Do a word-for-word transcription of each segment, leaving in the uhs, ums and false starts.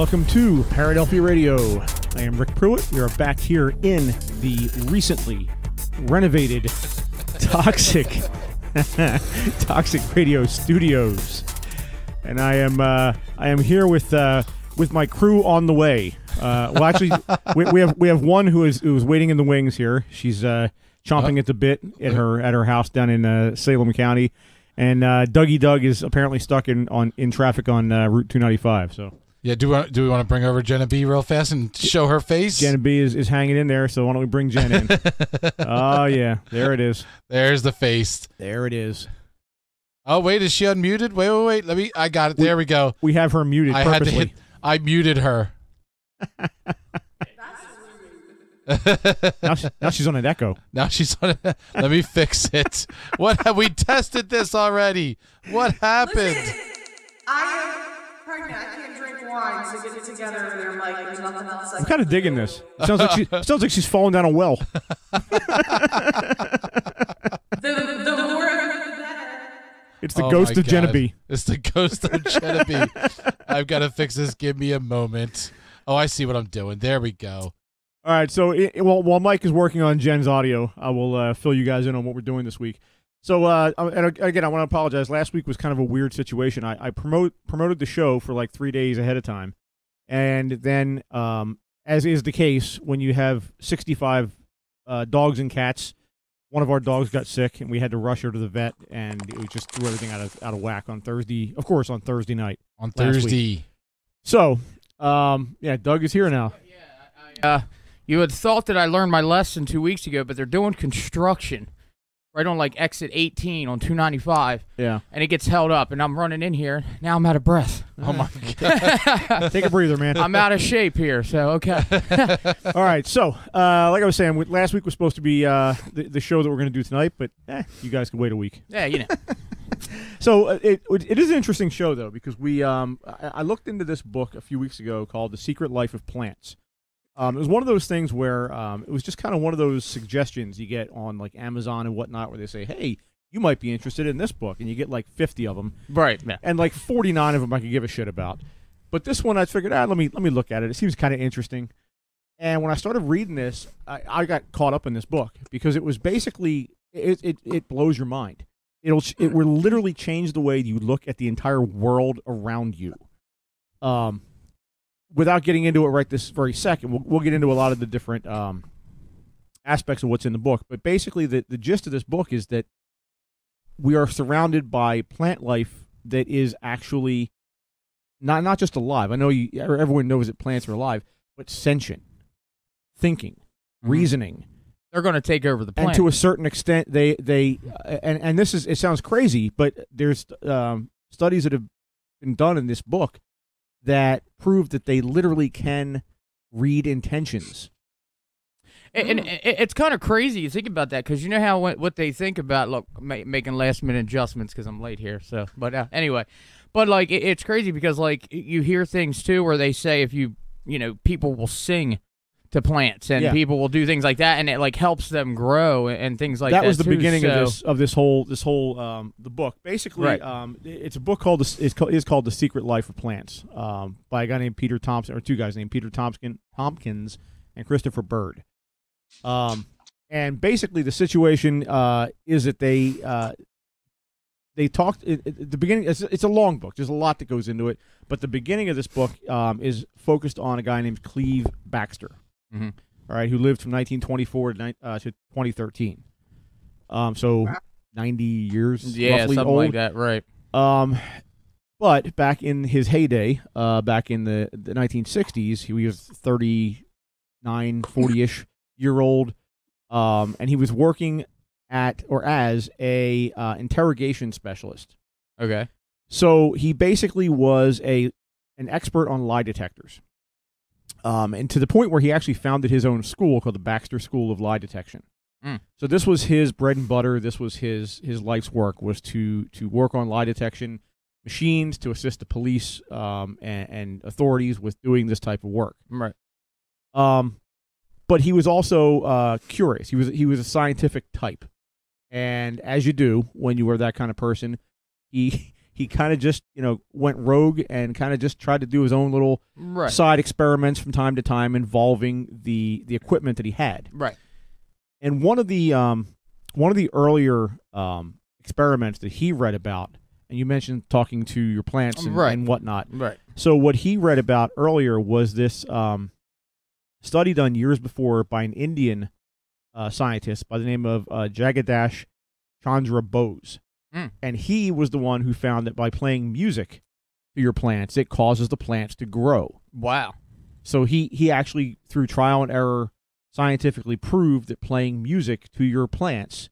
welcome to Paradelphia Radio. I am Rick Pruitt. We are back here in the recently renovated Toxic Toxic Radio Studios, and I am uh, I am here with uh, with my crew on the way. Uh, well, actually, we, we have we have one who is who is waiting in the wings here. She's uh, chomping at the bit at her at her house down in uh, Salem County. And uh, Dougie Doug is apparently stuck in on in traffic on uh, Route two ninety-five. So yeah, do we, do we want to bring over Jenna B real fast and show her face? Jenna B is, is hanging in there, so why don't we bring Jen in? Oh yeah, there it is. There's the face. There it is. Oh wait, is she unmuted? Wait, wait, wait. Let me. I got it. There we, we go. We have her muted. I purposely. had to hit. I muted her. now, she, now she's on an echo. Now she's on a, let me fix it. What have we tested this already? What happened? Listen, I am pregnant. I can't drink wine, so get it together and they're like, there's nothing else. I'm kind of digging this. Sounds like she sounds like she's falling down a well. the, the, the more It's the oh ghost of Genevieve. It's the ghost of Genevieve. I've got to fix this. Give me a moment. Oh, I see what I'm doing. There we go. All right, so it, well, while Mike is working on Jen's audio, I will uh, fill you guys in on what we're doing this week. So, uh, and again, I want to apologize. Last week was kind of a weird situation. I, I promote, promoted the show for like three days ahead of time, and then, um, as is the case, when you have sixty-five uh, dogs and cats, one of our dogs got sick, and we had to rush her to the vet, and it was just threw everything out of out of whack on Thursday. Of course, on Thursday night. On Thursday. Week. So, um, yeah, Doug is here now. Yeah. I, I, uh, You had thought that I learned my lesson two weeks ago, but they're doing construction right on, like, exit eighteen on two ninety-five. Yeah. And it gets held up, and I'm running in here. Now I'm out of breath. Oh, my God. Take a breather, man. I'm out of shape here, so, okay. All right, so, uh, like I was saying, last week was supposed to be uh, the, the show that we're going to do tonight, but eh, you guys can wait a week. Yeah, you know. So uh, it, it is an interesting show, though, because we um, I, I looked into this book a few weeks ago called The Secret Life of Plants. Um, it was one of those things where um, it was just kind of one of those suggestions you get on like Amazon and whatnot, where they say, "Hey, you might be interested in this book," and you get like fifty of them, right? Yeah. And like forty-nine of them I could give a shit about, but this one I figured, ah, let me let me look at it. It seems kind of interesting. And when I started reading this, I, I got caught up in this book because it was basically it it, it blows your mind. It'll it will literally change the way you look at the entire world around you. Um. Without getting into it right this very second, we'll, we'll get into a lot of the different um, aspects of what's in the book. But basically, the, the gist of this book is that we are surrounded by plant life that is actually not not just alive. I know you, everyone knows that plants are alive, but sentient, thinking, mm-hmm. reasoning. They're going to take over the planet. And to a certain extent, they they uh, and and this is it sounds crazy, but there's um, studies that have been done in this book that prove that they literally can read intentions. And, and it's kind of crazy you think about that, because you know how what they think about, look, making last-minute adjustments because I'm late here. So, but uh, anyway, but like it's crazy because like you hear things too where they say if you, you know, people will sing to plants and yeah. people will do things like that, and it like helps them grow and things like that. That was the too, beginning so. of this of this whole this whole um, the book. Basically, right. um, it's a book called the, it's called is called The Secret Life of Plants um, by a guy named Peter Thompson or two guys named Peter Tompkins Tompkins and Christopher Bird. Um, and basically, the situation uh, is that they uh, they talked at the beginning. It's, it's a long book. There's a lot that goes into it, but the beginning of this book um, is focused on a guy named Cleve Baxter. Mm-hmm. All right, who lived from nineteen twenty-four to, uh, to twenty thirteen. Um, so ninety years, yeah, roughly something old. like that, right? Um, but back in his heyday, uh, back in the, the nineteen sixties, he was thirty-nine, forty-ish year old, um, and he was working at or as a uh, interrogation specialist. Okay, so he basically was a an expert on lie detectors. Um, and to the point where he actually founded his own school called the Baxter School of Lie Detection. Mm. So this was his bread and butter. This was his his life's work, was to to work on lie detection machines to assist the police um, and, and authorities with doing this type of work. Right. Um, but he was also uh, curious. He was he was a scientific type, and as you do when you are that kind of person, he. He kind of just, you know, went rogue and kind of just tried to do his own little right. side experiments from time to time involving the the equipment that he had. Right. And one of the um, one of the earlier um, experiments that he read about, and you mentioned talking to your plants and, right. and whatnot. Right. So what he read about earlier was this um, study done years before by an Indian uh, scientist by the name of uh, Jagadish Chandra Bose. Mm. And he was the one who found that by playing music to your plants, it causes the plants to grow. Wow. So he, he actually, through trial and error, scientifically proved that playing music to your plants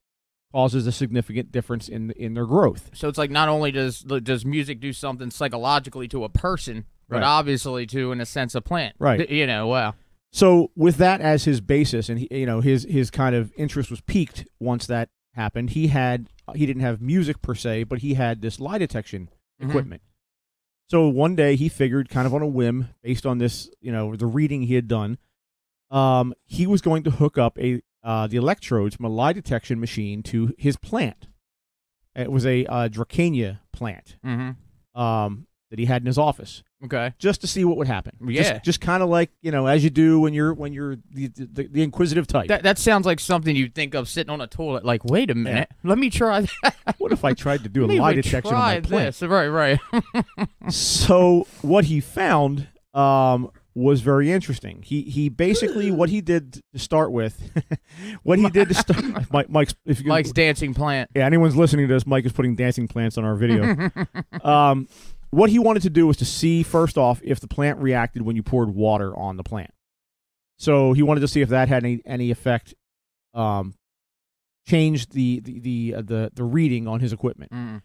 causes a significant difference in in their growth. So it's like not only does does music do something psychologically to a person, but right. obviously to, in a sense, a plant. Right. You know, wow. So with that as his basis, and he, you know, his, his kind of interest was piqued once that happened, he had... He didn't have music per se, but he had this lie detection equipment. Mm-hmm. So one day he figured, kind of on a whim, based on this, you know, the reading he had done, um, he was going to hook up a uh, the electrodes from a lie detection machine to his plant. It was a uh, dracania plant mm-hmm. um, that he had in his office. Okay, just to see what would happen. Yeah, just, just kind of like, you know, as you do when you're when you're the, the, the inquisitive type. That that sounds like something you'd think of sitting on a toilet. Like, wait a minute, yeah. let me try that. What if I tried to do a lie detection on my plant? Right, right. So what he found um, was very interesting. He he basically what he did to start with, what he did to start. Mike, Mike's if you, Mike's dancing plant. Yeah, anyone's listening to this, Mike is putting dancing plants on our video. um. What he wanted to do was to see, first off, if the plant reacted when you poured water on the plant. So he wanted to see if that had any, any effect, um, changed the the the, uh, the the reading on his equipment, mm.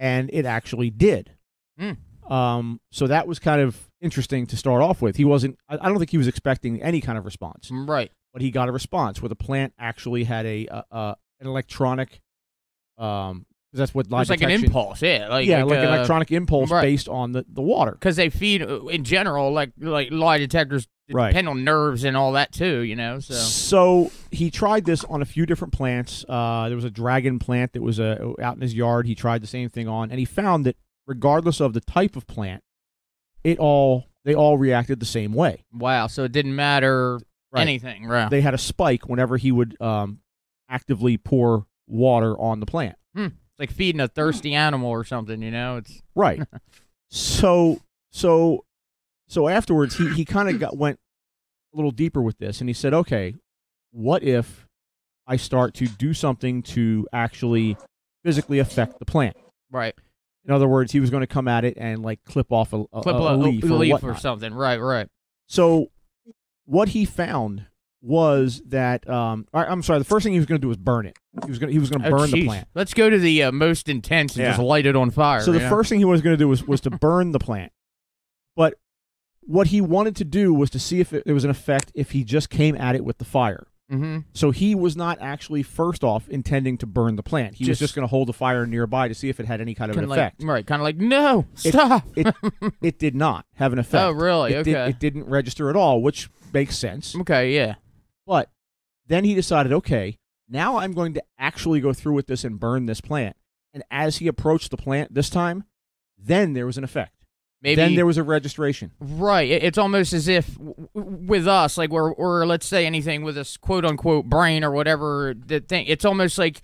and it actually did. Mm. Um, so that was kind of interesting to start off with. He wasn't, I, I don't think he was expecting any kind of response, right? But he got a response where the plant actually had a, a, a an electronic. Um, That's what lie detection. It's like an impulse, yeah, like, yeah, like, like uh, an electronic impulse right. based on the, the water. Because they feed in general, like like lie detectors right. depend on nerves and all that too, you know. So, so he tried this on a few different plants. Uh, there was a dragon plant that was uh, out in his yard. He tried the same thing on, and he found that regardless of the type of plant, it all they all reacted the same way. Wow! So it didn't matter right. anything, right? They had a spike whenever he would um, actively pour water on the plant. Hmm. Like feeding a thirsty animal or something, you know. It's right. so, so, so afterwards, he he kind of got went a little deeper with this, and he said, "Okay, what if I start to do something to actually physically affect the plant?" Right. In other words, he was going to come at it and like clip off a, a, clip a, a leaf, a leaf or, or something. Right. Right. So, what he found was that um I'm sorry, the first thing he was going to do was burn it. He was going to, he was going to burn oh, the plant. Let's go to the uh, most intense and yeah. just light it on fire. So the know? first thing he was going to do was was to burn the plant. But what he wanted to do was to see if it, there was an effect if he just came at it with the fire. Mm-hmm. So he was not actually first off intending to burn the plant. He just, was just going to hold the fire nearby to see if it had any kind of an like, effect. Right, kind of like, no, it, stop. it, it did not have an effect. Oh, really? It okay. Did, it didn't register at all, which makes sense. Okay, yeah. But then he decided, okay, now I'm going to actually go through with this and burn this plant. And as he approached the plant this time, then there was an effect. Maybe, then there was a registration. Right. It's almost as if with us, like, we're, or let's say anything with this quote-unquote brain or whatever the thing, it's almost like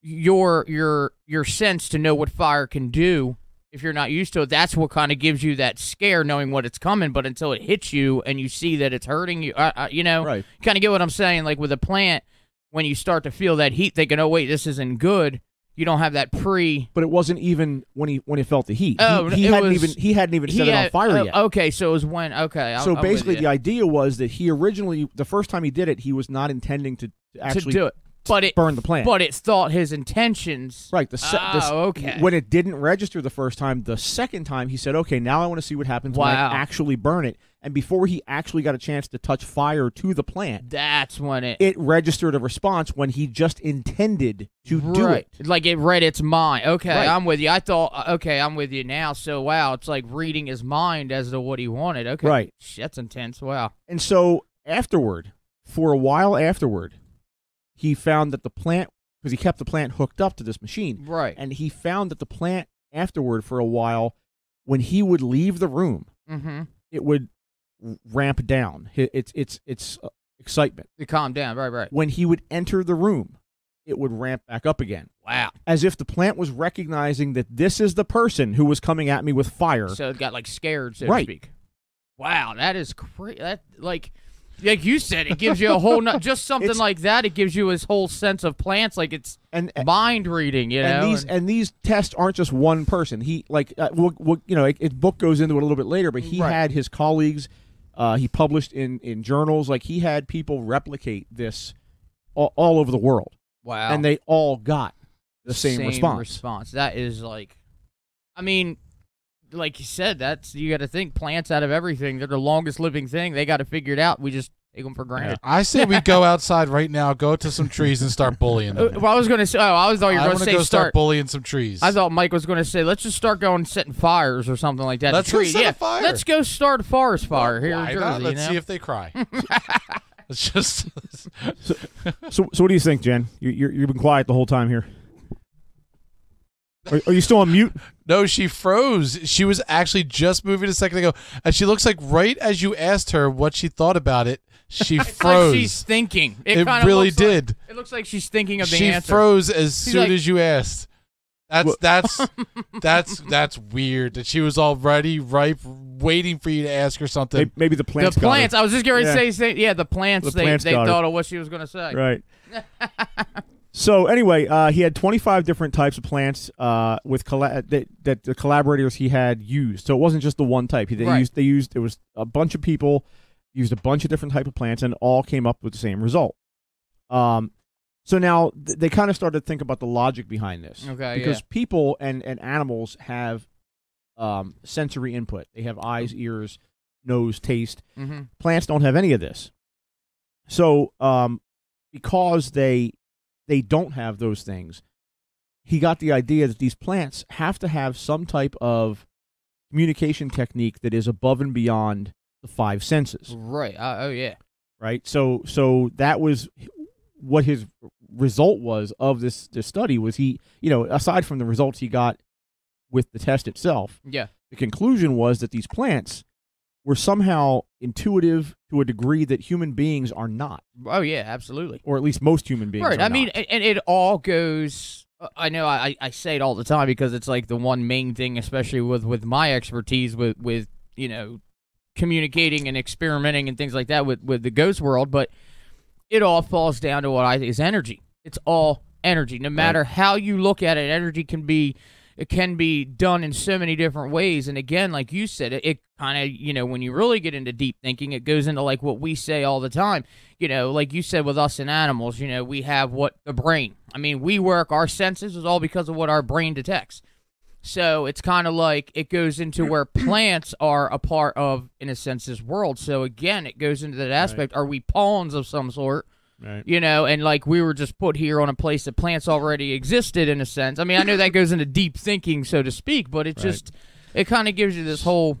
your your your sense to know what fire can do. If you're not used to it, that's what kind of gives you that scare, knowing what it's coming. But until it hits you and you see that it's hurting you, uh, uh, you know, right. kind of get what I'm saying. Like with a plant, when you start to feel that heat, thinking, "Oh wait, this isn't good." You don't have that pre. But it wasn't even when he when he felt the heat. Oh, he, he hadn't was, even he hadn't even set had, it on fire oh, yet. Okay, so it was when okay. I'll, so I'll basically, the idea was that he originally the first time he did it, he was not intending to actually to do it. But it burned the plant. But it thought his intentions. Right. The oh, okay. When it didn't register the first time, the second time he said, "Okay, now I want to see what happens wow. when I actually burn it." And before he actually got a chance to touch fire to the plant, that's when it it registered a response when he just intended to right. do it. Like it read its mind. Okay, right. I'm with you. I thought, okay, I'm with you now. So wow, it's like reading his mind as to what he wanted. Okay, right. That's intense. Wow. And so afterward, for a while afterward. He found that the plant, because he kept the plant hooked up to this machine, right? And he found that the plant afterward for a while, when he would leave the room, mm-hmm. it would ramp down. It's it's it's uh, excitement. It calmed down, right, right. When he would enter the room, it would ramp back up again. Wow. As if the plant was recognizing that this is the person who was coming at me with fire. So it got, like, scared, so right. to speak. Wow, that is crazy. That, like... Like you said, it gives you a whole not just something it's, like that. It gives you his whole sense of plants, like it's and, and mind reading, you know. And these and, and these tests aren't just one person. He like uh, we'll, we'll, you know, it, it book goes into it a little bit later, but he right. had his colleagues. Uh, he published in in journals. Like he had people replicate this all, all over the world. Wow! And they all got the same, same response. Response that is like, I mean. Like you said, that's you got to think plants out of everything. They're the longest living thing. They got to figure it out. We just take them for granted. I say we go outside right now, go to some trees, and start bullying them. Well, I was going to say, oh, I was thought you were going to say go start, start bullying some trees. I thought Mike was going to say, let's just start going setting fires or something like that. Let's go set yeah. a fire. Let's go start a forest fire well, here in Jersey. Let's you know? see if they cry. It's just so, so. So, what do you think, Jen? You, you're, you've been quiet the whole time here. Are you still on mute? No, she froze. She was actually just moving a second ago, and she looks like right as you asked her what she thought about it, she it's froze. Like she's thinking. It, it really did. Like, it looks like she's thinking of the she answer. She froze as she's soon like, as you asked. That's that's that's that's weird. That she was already ripe, waiting for you to ask her something. Maybe the plants. The plants. Got I was just going to yeah. say, yeah, the plants. The they plants they thought it. of what she was going to say. Right. So anyway, uh, he had twenty-five different types of plants uh, with colla that, that the collaborators he had used. So it wasn't just the one type. They right. used they used it was a bunch of people used a bunch of different type of plants and all came up with the same result. Um, so now th they kind of started to think about the logic behind this, okay, because yeah. people and and animals have um, sensory input. They have eyes, ears, nose, taste. Mm-hmm. Plants don't have any of this. So um, because they They don't have those things. He got the idea that these plants have to have some type of communication technique that is above and beyond the five senses. Right. Uh, oh, yeah. Right. So, so that was what his result was of this this study. Was he, you know, aside from the results he got with the test itself. Yeah. The conclusion was that these plants were somehow intuitive to a degree that human beings are not. Oh, yeah, absolutely. Or at least most human beings right. are I not. mean, and it all goes, I know I, I say it all the time because it's like the one main thing, especially with, with my expertise with, with, you know, communicating and experimenting and things like that with, with the ghost world, but it all falls down to what I think is energy. It's all energy. No matter right. how you look at it, energy can be... It can be done in so many different ways. And again, like you said, it, it kind of, you know, when you really get into deep thinking, it goes into like what we say all the time. You know, like you said with us and animals, you know, we have what the brain. I mean, we work, our senses is all because of what our brain detects. So it's kind of like it goes into where plants are a part of, in a sense, this world. So again, it goes into that aspect. Right. Are we pawns of some sort? Right. You know, and like we were just put here on a place that plants already existed in a sense. I mean, I know that goes into deep thinking, so to speak, but it right. just, it kind of gives you this whole,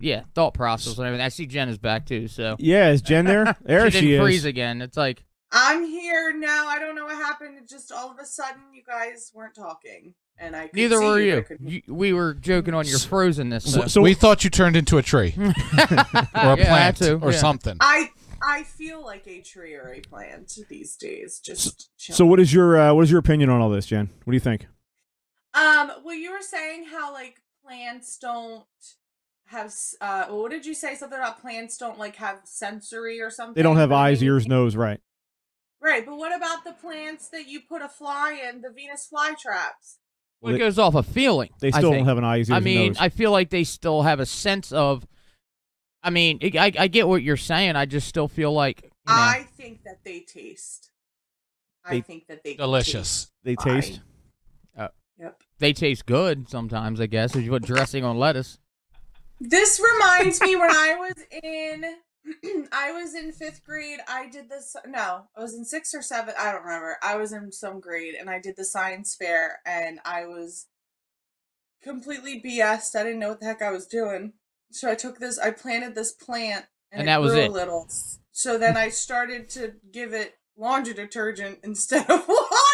yeah, thought process and everything. I see Jen is back too, so. Yeah, is Jen there? There she, she didn't is. freeze again. It's like. I'm here now. I don't know what happened. It just all of a sudden you guys weren't talking. And I Neither were you. you. We were joking on your frozenness. So, so we thought you turned into a tree. Or a yeah, plant to, or yeah. something. I. I feel like a tree or a plant these days. Just chilling. So, what is your uh, what is your opinion on all this, Jen? What do you think? Um. Well, you were saying how like plants don't have. Uh, what did you say? Something about plants don't like have sensory or something. They don't have eyes, ears, nose, right? Right. But what about the plants that you put a fly in, the Venus flytraps? Well, it goes off of feeling. They still don't have an eyes, ears, nose. I mean, I feel like they still have a sense of. I mean, I, I get what you're saying. I just still feel like... You know, I think that they taste. They, I think that they delicious. taste. They taste? Uh, yep. They taste good sometimes, I guess, if you put dressing on lettuce. This reminds me when I was in... I was in fifth grade. I did this... No, I was in sixth or seventh. I don't remember. I was in some grade, and I did the science fair, and I was completely B S'd. I didn't know what the heck I was doing. So I took this, I planted this plant, and, and it that was grew it. a little. So then I started to give it laundry detergent instead of water.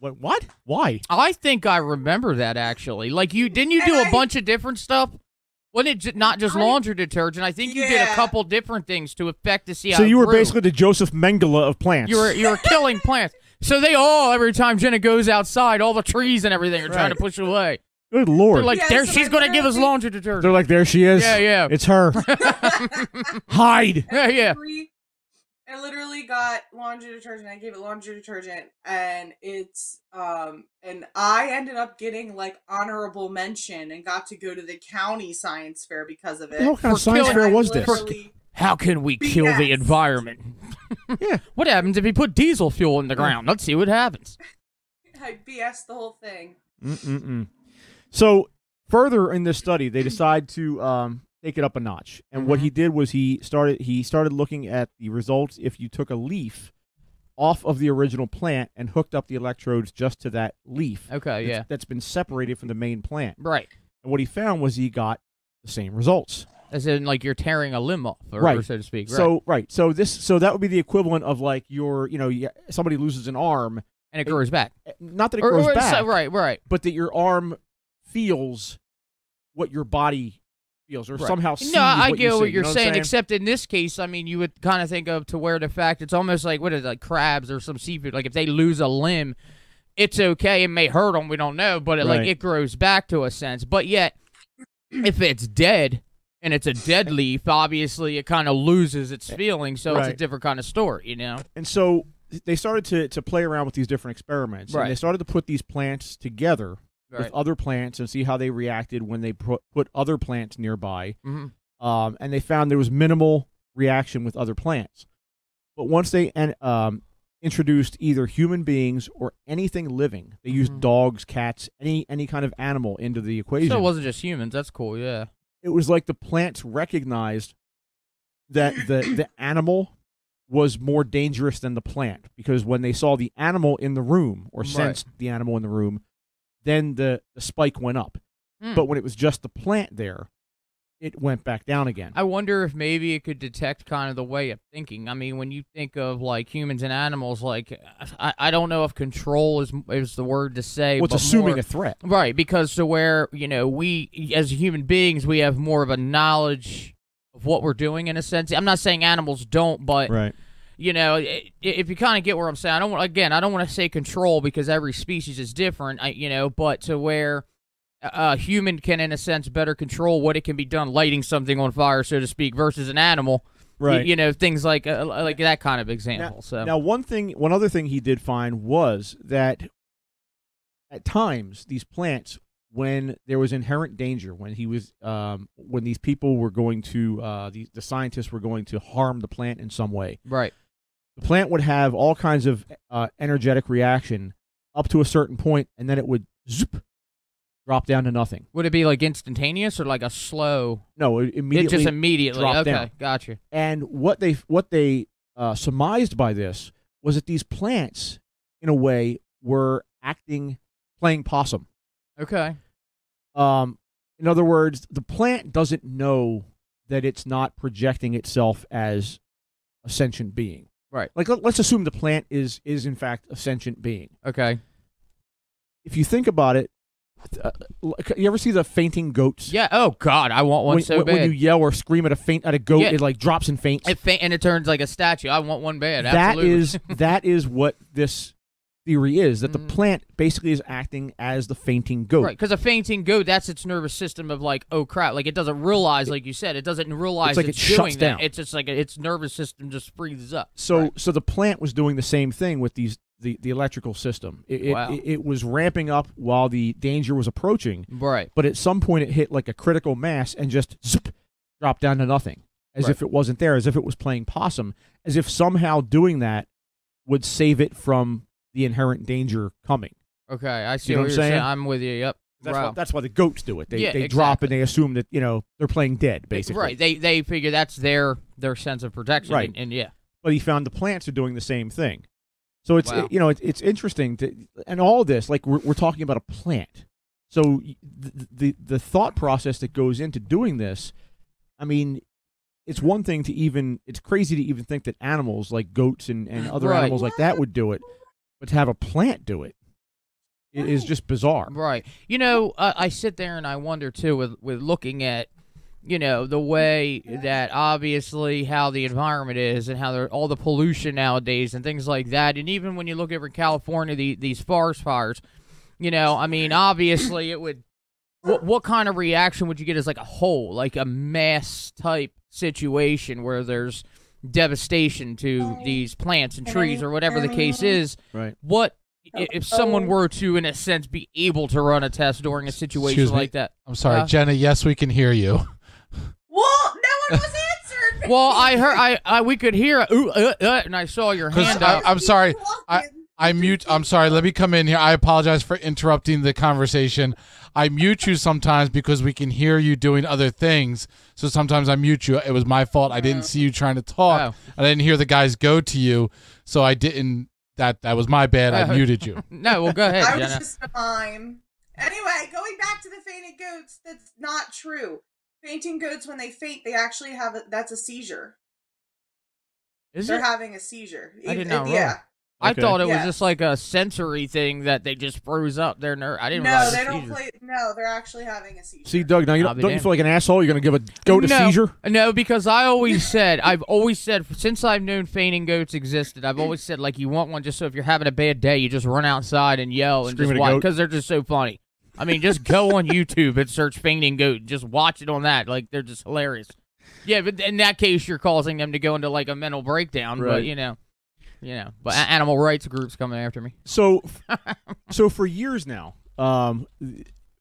Wait, what? Why? I think I remember that, actually. Like, you didn't you do and a I, bunch of different stuff? Wasn't it not just laundry I, detergent? I think you yeah. did a couple different things to affect the sea. So you were grew. basically the Joseph Mengele of plants. You were you were killing plants. So they all, every time Jenna goes outside, all the trees and everything are right. trying to push away. Good Lord. They're like, yeah, there, so she's going to give us laundry detergent. They're like, there she is. Yeah, yeah. It's her. Hide. Yeah, yeah. I literally got laundry detergent. I gave it laundry detergent, and it's um, and I ended up getting like honorable mention and got to go to the county science fair because of it. What kind of science fair was this? How can we kill yes. the environment? Yeah. What happens if we put diesel fuel in the ground? Let's see what happens. I B S the whole thing. Mm-mm-mm. So further in this study, they decide to. Um, Take it up a notch, and mm-hmm. what he did was he started he started looking at the results if you took a leaf off of the original plant and hooked up the electrodes just to that leaf. Okay, that's, yeah, that's been separated from the main plant. Right. And what he found was he got the same results. As in, like you're tearing a limb off, or, right? So to speak. Right. So right. So this so that would be the equivalent of like your you know somebody loses an arm and it grows it, back. Not that it or, grows or, back. So, right. Right. But that your arm feels what your body. Or right. somehow sees no, I what get you what see, you're you know saying, what saying. Except in this case, I mean, you would kind of think of to where the fact it's almost like what is it, like crabs or some seafood. Like if they lose a limb, it's okay. It may hurt them. We don't know, but it, right. like it grows back to a sense. But yet, if it's dead and it's a dead leaf, obviously it kind of loses its feeling. So right. it's a different kind of story, you know. And so they started to to play around with these different experiments. Right. And they started to put these plants together. Right. With other plants and see how they reacted when they put put other plants nearby, mm-hmm. um, and they found there was minimal reaction with other plants. But once they en um, introduced either human beings or anything living, they mm-hmm. used dogs, cats, any any kind of animal into the equation. So it wasn't just humans. That's cool. Yeah, it was like the plants recognized that the the animal was more dangerous than the plant because when they saw the animal in the room or sensed right. the animal in the room. Then the, the spike went up. Mm. But when it was just the plant there, it went back down again. I wonder if maybe it could detect kind of the way of thinking. I mean, when you think of, like, humans and animals, like, I, I don't know if control is is the word to say. Well, it's assuming more, a threat. Right, because to where, you know, we, as human beings, we have more of a knowledge of what we're doing in a sense. I'm not saying animals don't, but... Right. You know, if you kind of get where I'm saying, I don't want, again, I don't want to say control because every species is different, you know, but to where a human can, in a sense, better control what it can be done lighting something on fire, so to speak, versus an animal. Right. You know, things like uh, like that kind of example. Now, so. now, one thing, one other thing he did find was that at times these plants, when there was inherent danger, when he was, um, when these people were going to, uh, the, the scientists were going to harm the plant in some way. Right. The plant would have all kinds of uh, energetic reaction up to a certain point, and then it would zoop, drop down to nothing. Would it be like instantaneous or like a slow? No, it immediately. It just immediately. Okay, down. Gotcha. And what they what they uh, surmised by this was that these plants, in a way, were acting, playing possum. Okay. Um, in other words, the plant doesn't know that it's not projecting itself as a sentient being. Right. Like, let's assume the plant is, is in fact, a sentient being. Okay. If you think about it, uh, you ever see the fainting goats? Yeah. Oh, God, I want one when, so when bad. When you yell or scream at a faint at a goat, yeah. it, like, drops and faints. It faint and it turns like a statue. I want one bad. Absolutely. That is, that is what this theory is, that mm. the plant basically is acting as the fainting goat. Right, because a fainting goat, that's its nervous system of, like, oh, crap. Like, it doesn't realize, like you said, it doesn't realize it's, like it's it doing that. Down. It's just like its nervous system just freezes up. So right. so the plant was doing the same thing with these the, the electrical system. It, wow. it, it was ramping up while the danger was approaching. Right. But at some point, it hit, like, a critical mass and just zip, dropped down to nothing, as right. if it wasn't there, as if it was playing possum, as if somehow doing that would save it from... the inherent danger coming. Okay, I see you know what, what you're saying? saying. I'm with you, yep. That's, wow. why, that's why the goats do it. They, yeah, they exactly. drop and they assume that, you know, they're playing dead, basically. Right, they they figure that's their their sense of protection. Right. And, and yeah. But he found the plants are doing the same thing. So it's, wow. it, you know, it, it's interesting. To, and all this, like, we're, we're talking about a plant. So the, the, the thought process that goes into doing this, I mean... It's one thing to even... It's crazy to even think that animals, like goats and, and other right. animals like that would do it. But to have a plant do it. right. is just bizarre. Right. You know, uh, I sit there and I wonder, too, with, with looking at, you know, the way that obviously how the environment is and how all the pollution nowadays and things like that. And even when you look over California, the, these forest fires, you know, I mean, obviously it would. What, what kind of reaction would you get as like a whole, like a mass type situation where there's devastation to these plants and trees or whatever the case is? Right. What if someone were to, in a sense, be able to run a test during a situation like that? I'm sorry, uh, Jenna. Yes, we can hear you. Well, no one was answered. Well, I heard. I, I we could hear. A, ooh, uh, uh, and I saw your hand up. I'm sorry. I. I mute. I'm sorry. Let me come in here. I apologize for interrupting the conversation. I mute you sometimes because we can hear you doing other things. So sometimes I mute you. It was my fault. I didn't see you trying to talk. Oh. I didn't hear the guys go to you. So I didn't. That that was my bad. I oh. muted you. No, well, go ahead. I was Jenna. just fine. Anyway, going back to the fainted goats, that's not true. Fainting goats, when they faint, they actually have a, that's a seizure. Is They're it? having a seizure. I did not. Yeah. Wrong. I okay. thought it yeah. was just like a sensory thing that they just froze up their nerve. I didn't know. No, they don't seizure. play. No, they're actually having a seizure. See, Doug, now you don't, don't you feel like an asshole? You're going to give a goat no, a seizure? No, because I always said, I've always said, since I've known fainting goats existed, I've always said, like, you want one just so if you're having a bad day, you just run outside and yell and Scream just watch because they're just so funny. I mean, just go on YouTube and search fainting goat. Just watch it on that. Like, they're just hilarious. Yeah, but in that case, you're causing them to go into, like, a mental breakdown, right. but, you know. You know, but animal rights groups coming after me. So, so for years now, um,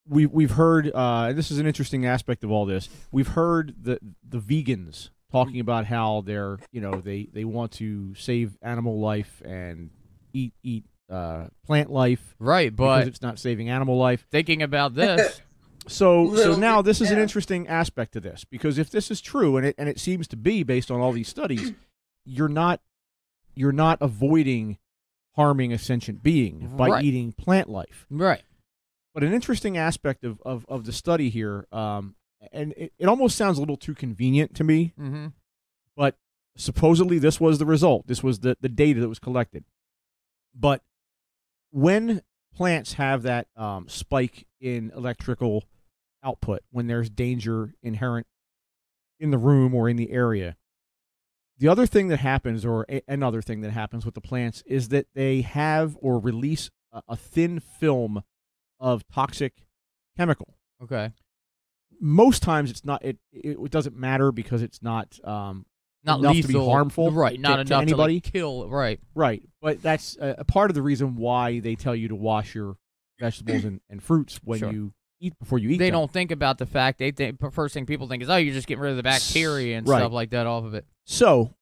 we we've heard. Uh, this is an interesting aspect of all this. We've heard the the vegans talking about how they're, you know, they they want to save animal life and eat eat uh, plant life, right? But because it's not saving animal life. Thinking about this, so so now this is an interesting aspect to this because if this is true and it and it seems to be based on all these studies, you're not. You're not avoiding harming a sentient being by right. eating plant life. Right. But an interesting aspect of, of, of the study here, um, and it, it almost sounds a little too convenient to me, mm-hmm. but supposedly this was the result. This was the, the data that was collected. But when plants have that um, spike in electrical output, when there's danger inherent in the room or in the area, the other thing that happens, or a, another thing that happens with the plants, is that they have or release a, a thin film of toxic chemical. Okay. Most times it's not. It it doesn't matter because it's not um not enough lethal. to be harmful. Right. Not to, enough to, anybody. to like kill. Right. Right. But that's a, a part of the reason why they tell you to wash your vegetables and, and fruits when sure. you. eat before you eat. They them. don't think about the fact. They think first thing people think is, oh, you're just getting rid of the bacteria and right. stuff like that off of it. So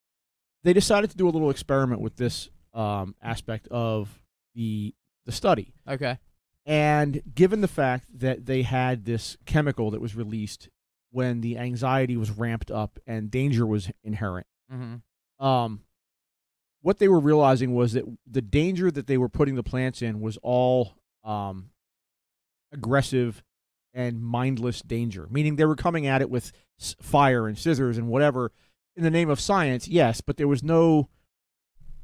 they decided to do a little experiment with this um, aspect of the the study. Okay. And given the fact that they had this chemical that was released when the anxiety was ramped up and danger was inherent, mm-hmm. um, what they were realizing was that the danger that they were putting the plants in was all um, aggressive and mindless danger, meaning they were coming at it with fire and scissors and whatever in the name of science, yes, but there was no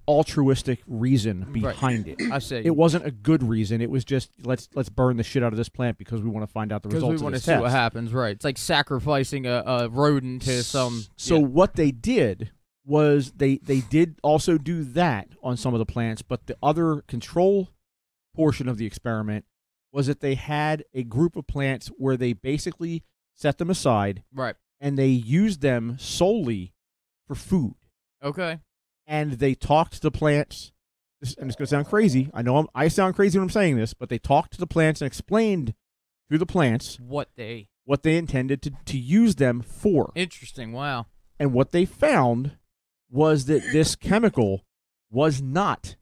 altruistic reason behind right. it. I see. It wasn't a good reason. It was just, let's let's burn the shit out of this plant because we want to find out the results of this test. Because we want to see test. what happens, right. It's like sacrificing a, a rodent to some... So yeah. what they did was they, they did also do that on some of the plants, but the other control portion of the experiment was that they had a group of plants where they basically set them aside, right? And they used them solely for food. Okay. And they talked to the plants, and it's going to sound crazy. I know I'm, I sound crazy when I'm saying this, but they talked to the plants and explained through the plants what they what they intended to to use them for. Interesting. Wow. And what they found was that this chemical was not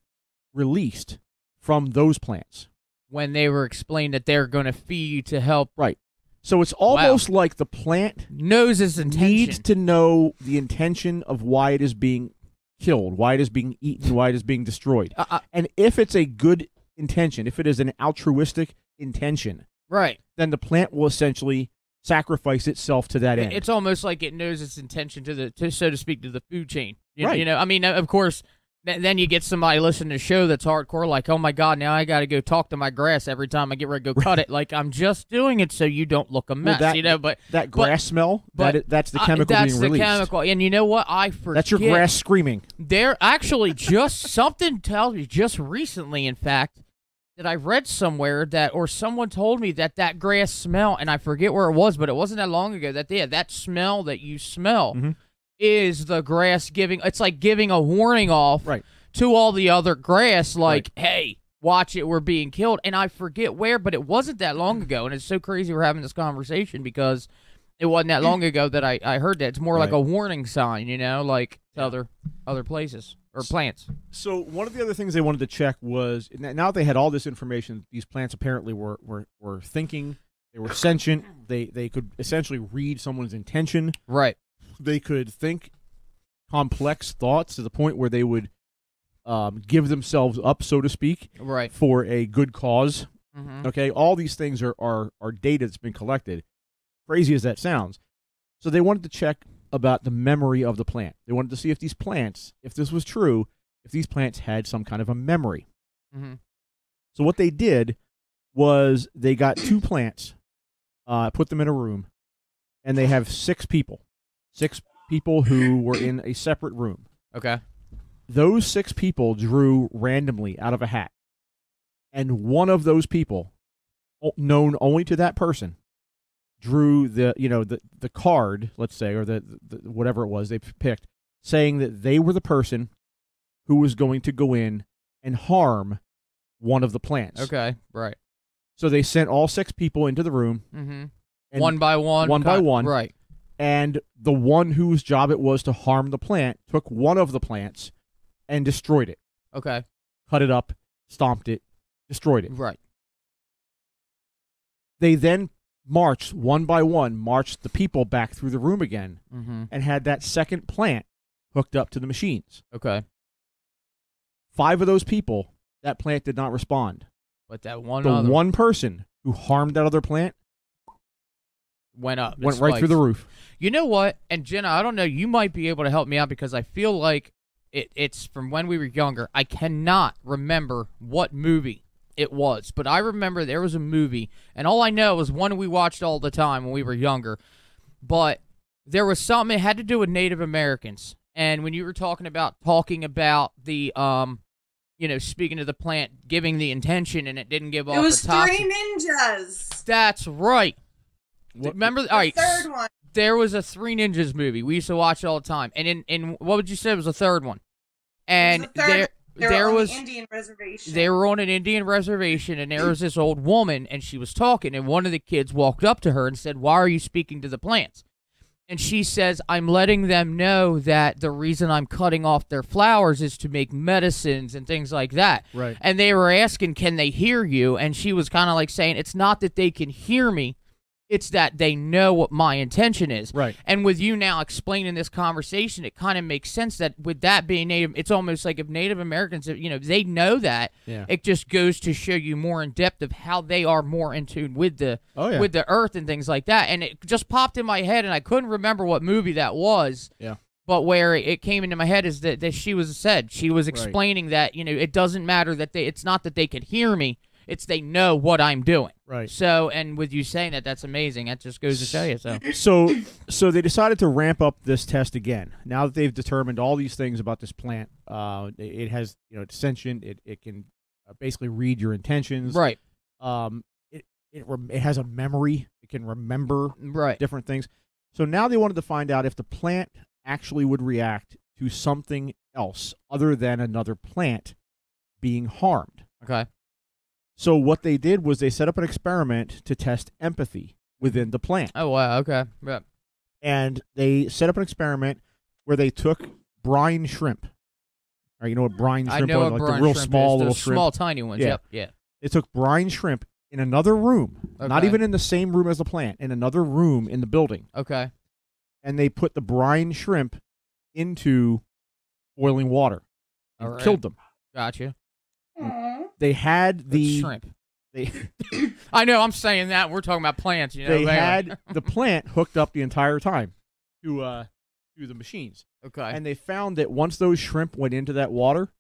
released from those plants. When they were explained that they're going to feed to help. Right. So it's almost wow. like the plant knows its intention. Needs to know the intention of why it is being killed, why it is being eaten, why it is being destroyed. Uh, uh, and if it's a good intention, if it is an altruistic intention, right, then the plant will essentially sacrifice itself to that it, end. It's almost like it knows its intention to the, to, so to speak, to the food chain. You, right. You know, I mean, of course... th- then you get somebody listening to the show that's hardcore, like, oh my God, now I got to go talk to my grass every time I get ready to go cut it. Like, I'm just doing it so you don't look a mess, well, that, you know. But that grass but, smell, but that, that's the chemical I, that's being released. That's the chemical, and you know what? I forget. That's your grass screaming. There, actually, just something tells me just recently, in fact, that I read somewhere that, or someone told me that that grass smell, and I forget where it was, but it wasn't that long ago, that yeah, that smell that you smell. Mm-hmm. Is the grass giving? It's like giving a warning off right. to all the other grass, like, right. hey, watch it, we're being killed. And I forget where, but it wasn't that long ago. And it's so crazy we're having this conversation because it wasn't that long ago that I, I heard that. It's more right. like a warning sign, you know, like yeah. other other places or plants. So one of the other things they wanted to check was, now they had all this information, these plants apparently were, were, were thinking, they were sentient, they, they could essentially read someone's intention. Right. They could think complex thoughts to the point where they would um, give themselves up, so to speak, right. for a good cause. Mm-hmm. Okay, all these things are, are, are data that's been collected. Crazy as that sounds. So they wanted to check about the memory of the plant. They wanted to see if these plants, if this was true, if these plants had some kind of a memory. Mm-hmm. So what they did was they got two plants, uh, put them in a room, and they have six people. Six people who were in a separate room. Okay. Those six people drew randomly out of a hat. And one of those people, known only to that person, drew the, you know, the, the card, let's say, or the, the whatever it was they picked, saying that they were the person who was going to go in and harm one of the plants. Okay, right. So they sent all six people into the room. Mm-hmm. One by one. One by one. Right. And the one whose job it was to harm the plant took one of the plants and destroyed it. Okay. Cut it up, stomped it, destroyed it. Right. They then marched, one by one, marched the people back through the room again mm-hmm. and had that second plant hooked up to the machines. Okay. Five of those people, that plant did not respond. But that one the other... The one person who harmed that other plant went up. Went right through the roof. You know what? And Jenna, I don't know. You might be able to help me out because I feel like it, it's from when we were younger. I cannot remember what movie it was, but I remember there was a movie, and all I know is one we watched all the time when we were younger. But there was something, it had to do with Native Americans. And when you were talking about, talking about the, um, you know, speaking to the plant, giving the intention, and it didn't give off the toxic. It was Three Ninjas. That's right. What, remember, the all right, third one. There was a Three Ninjas movie. We used to watch it all the time. And in, in what would you say was the third one? And the third, there, there on was an Indian reservation. They were on an Indian reservation, and there was this old woman, and she was talking, and one of the kids walked up to her and said, "Why are you speaking to the plants?" And she says, "I'm letting them know that the reason I'm cutting off their flowers is to make medicines and things like that." Right. And they were asking, "Can they hear you?" And she was kind of like saying, "It's not that they can hear me. It's that they know what my intention is." Right. And with you now explaining this conversation, it kind of makes sense that with that being Native, it's almost like if Native Americans, you know, they know that, yeah. it just goes to show you more in depth of how they are more in tune with the oh, yeah. with the earth and things like that. And it just popped in my head, and I couldn't remember what movie that was. Yeah. But where it came into my head is that, that she was said, she was explaining right. that, you know, it doesn't matter that they, it's not that they could hear me. It's they know what I'm doing. Right. So, and with you saying that, that's amazing. That just goes to show you. So, so, so they decided to ramp up this test again. Now that they've determined all these things about this plant, uh, it has, you know, it's sentient. It it can basically read your intentions. Right. Um. It it it has a memory. It can remember. Right. Different things. So now they wanted to find out if the plant actually would react to something else other than another plant being harmed. Okay. So what they did was they set up an experiment to test empathy within the plant. Oh, wow. Okay. Yep. And they set up an experiment where they took brine shrimp. All right, you know what brine shrimp I know are? What like brine the real shrimp small is, little shrimp. Small, tiny ones. Yeah. Yep. Yeah. They took brine shrimp in another room, okay. not even in the same room as the plant, in another room in the building. Okay. And they put the brine shrimp into boiling water and all right. killed them. Gotcha. They had the That's shrimp. They, I know. I'm saying that we're talking about plants. You know, they, they had the plant hooked up the entire time to uh, through the machines. Okay. And they found that once those shrimp went into that water,